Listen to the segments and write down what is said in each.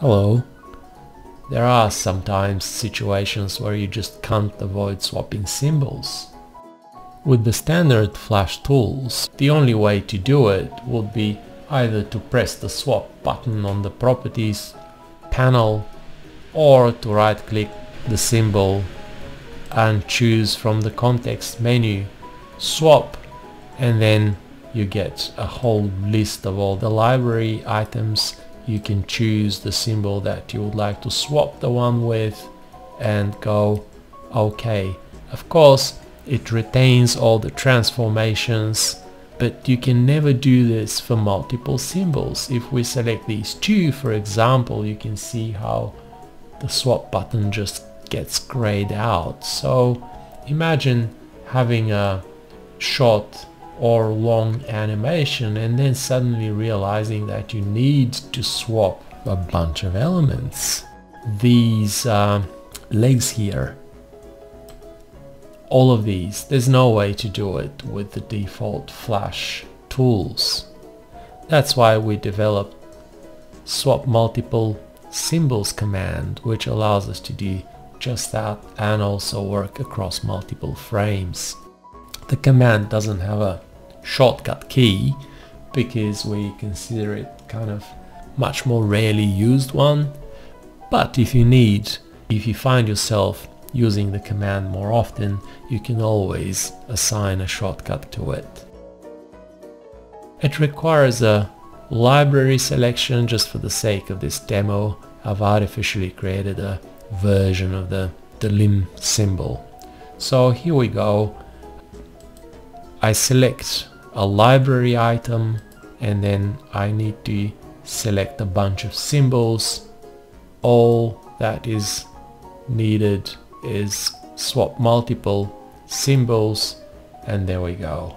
Hello. There are sometimes situations where you just can't avoid swapping symbols. With the standard Flash tools, the only way to do it would be either to press the swap button on the Properties panel or to right-click the symbol and choose from the context menu Swap, and then you get a whole list of all the library items. You can choose the symbol that you would like to swap the one with and go OK. Of course, it retains all the transformations, but you can never do this for multiple symbols. If we select these two, for example, you can see how the swap button just gets grayed out. So imagine having a short or long animation and then suddenly realizing that you need to swap a bunch of elements. These legs here, all of these, there's no way to do it with the default Flash tools. That's why we developed Swap Multiple Symbols command, which allows us to do just that and also work across multiple frames. The command doesn't have a shortcut key because we consider it kind of much more rarely used one, but if you find yourself using the command more often, you can always assign a shortcut to it. It requires a library selection. Just for the sake of this demo, I've artificially created a version of the limb symbol. So here we go. I select a library item and then I need to select a bunch of symbols. All that is needed is swap multiple symbols, and there we go.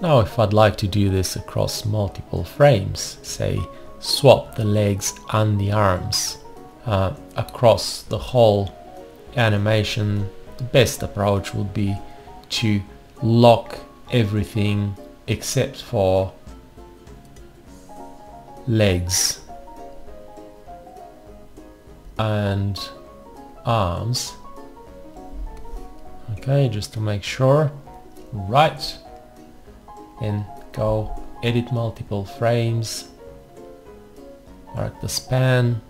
Now if I'd like to do this across multiple frames, say swap the legs and the arms across the whole animation, the best approach would be to lock everything except for legs and arms. Okay, just to make sure. Right, then go edit multiple frames, mark the span,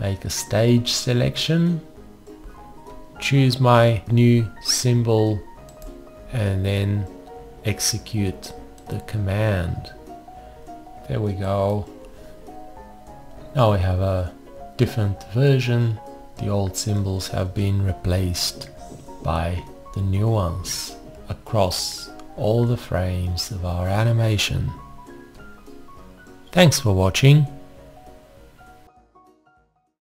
make a stage selection, choose my new symbol, and then execute the command. There we go. Now we have a different version. The old symbols have been replaced by the new ones across all the frames of our animation. Thanks for watching.